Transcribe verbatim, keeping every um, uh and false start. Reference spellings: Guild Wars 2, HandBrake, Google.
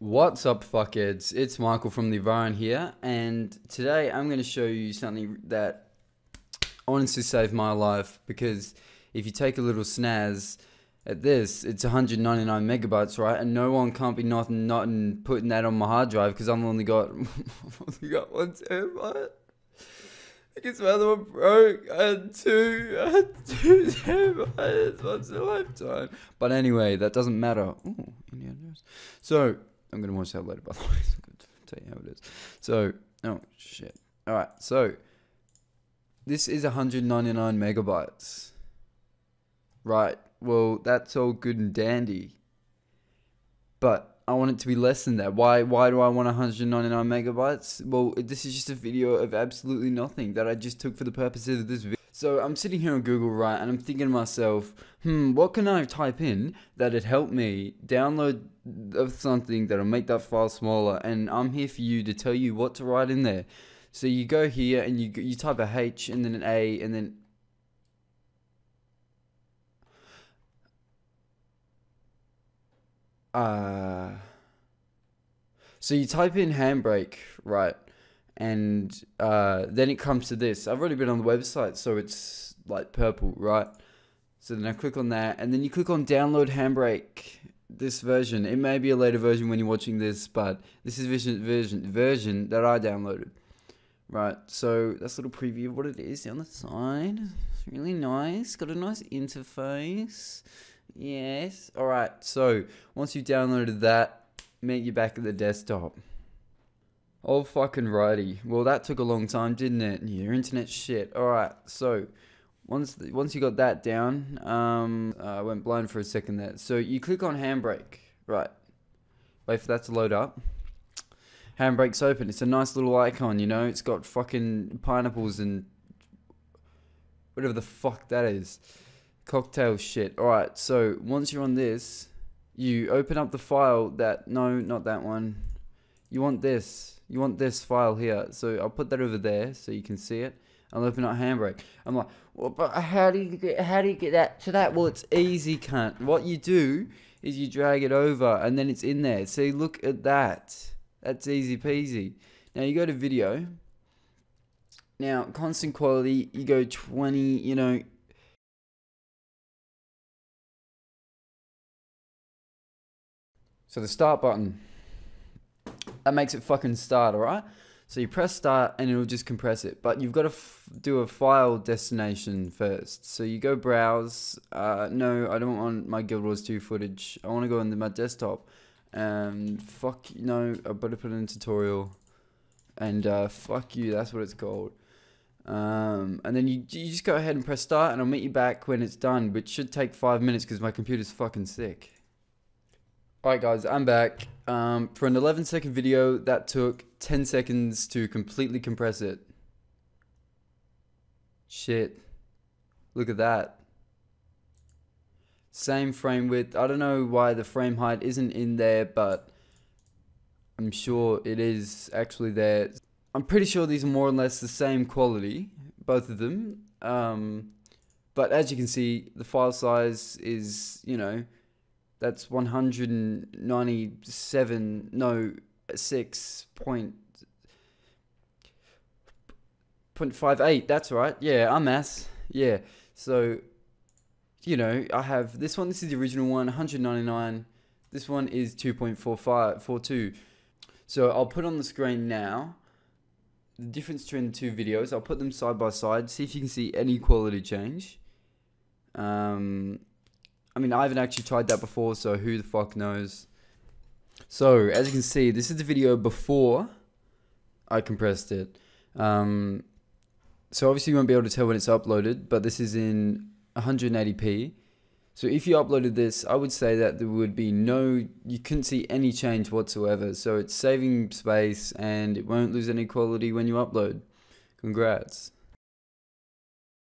What's up, fuckheads? It's Michael from the Environ here, and today I'm going to show you something that honestly saved my life. Because if you take a little snaz at this, it's one hundred ninety-nine megabytes, right? And no one can't be not not putting that on my hard drive, because I've only got I've only got one terabyte. I guess my other one broke. I had two, I had two terabytes once in a lifetime. But anyway, that doesn't matter. Ooh, Indiana Jones. So I'm gonna watch that later, by the way. I'm gonna tell you how it is. So, oh shit. All right. So, this is one hundred ninety-nine megabytes. Right. Well, that's all good and dandy. But I want it to be less than that. Why? Why do I want one hundred ninety-nine megabytes? Well, this is just a video of absolutely nothing that I just took for the purposes of this video. So I'm sitting here on Google, right, and I'm thinking to myself, hmm, what can I type in that'd help me download something that'll make that file smaller? And I'm here for you to tell you what to write in there. So you go here and you you type a H and then an A and then uh so you type in HandBrake, right? And uh, then it comes to this. I've already been on the website, so it's like purple, right? So then I click on that, and then you click on download HandBrake, this version. It may be a later version when you're watching this, but this is version version version that I downloaded, right? So that's a little preview of what it is down the side. It's really nice. Got a nice interface. Yes. All right. So once you've downloaded that, meet you back at the desktop. Oh fucking righty. Well, that took a long time, didn't it? Your internet shit. Alright, so once the, once you got that down, um, I uh, went blind for a second there. So you click on HandBrake, right? Wait for that to load up. HandBrake's open. It's a nice little icon, you know. It's got fucking pineapples and whatever the fuck that is, cocktail shit. Alright, so once you're on this, you open up the file that no, not that one. You want this. You want this file here, so I'll put that over there so you can see it. I'll open up HandBrake. I'm like, well, but how do you get how do you get that to that? Well, it's easy, cunt. What you do is you drag it over, and then it's in there. See, look at that. That's easy peasy. Now you go to video. Now constant quality, you go twenty. You know. So the start button. That makes it fucking start, alright? So you press start and it'll just compress it. But you've got to f do a file destination first. So you go browse. Uh, no, I don't want my Guild Wars two footage. I want to go into my desktop. Um, fuck, no, I better put in a tutorial. And uh, fuck you, that's what it's called. Um, and then you, you just go ahead and press start, and I'll meet you back when it's done. But it should take five minutes because my computer's fucking sick. Alright guys, I'm back. Um, for an eleven second video that took ten seconds to completely compress it. Shit. Look at that. Same frame width. I don't know why the frame height isn't in there, but I'm sure it is actually there. I'm pretty sure these are more or less the same quality, both of them. Um, but as you can see, the file size is, you know, that's one hundred ninety-seven, no, six point five eight, that's right, yeah, I'm ass, yeah, so, you know, I have this one, this is the original one, one hundred ninety-nine, this one is two point four five, four two, so I'll put on the screen now the difference between the two videos. I'll put them side by side, see if you can see any quality change. um, I mean, I haven't actually tried that before, so who the fuck knows. So, as you can see, this is the video before I compressed it. Um, so, obviously, you won't be able to tell when it's uploaded, but this is in one eighty p. So, if you uploaded this, I would say that there would be no... You couldn't see any change whatsoever. So, it's saving space, and it won't lose any quality when you upload. Congrats.